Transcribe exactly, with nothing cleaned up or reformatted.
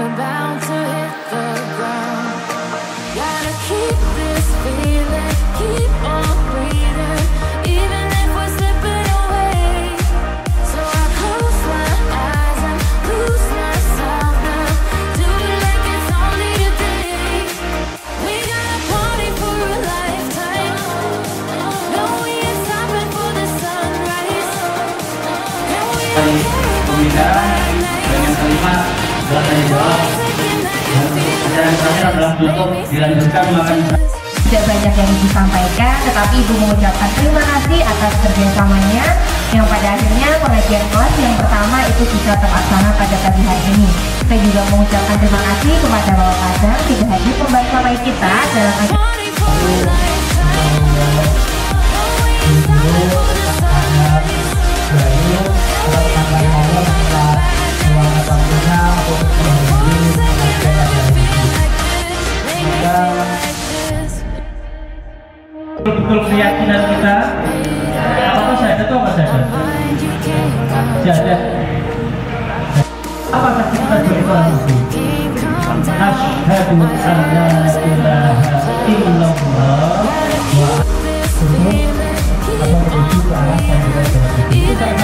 we're bound to hit the ground. Gotta keep this feeling, keep on breathing, even if we're slipping away. So I close my eyes and lose myself now, do it like it's only a day. We gotta party for a lifetime, no we ain't stopping for the sunrise. And we ain't caring about bagian kelima adalah tanya jawab. Pertanyaan terakhir adalah penutup dilanjutkan makan. Tidak banyak yang disampaikan, tetapi Ibu mengucapkan terima kasih atas kerjasamanya yang pada akhirnya pengajian kelas yang pertama itu bisa terlaksana pada pagi hari ini. Saya juga mengucapkan terima kasih kepada Bapak Kadang tidak hadir membantu kita dalam acara. Betul keyakinan kita apa saja itu apa saja saja apa saja kita berdoa asyhadu an la ilaha illallah wa asyhadu anna muhammadan rasulullah.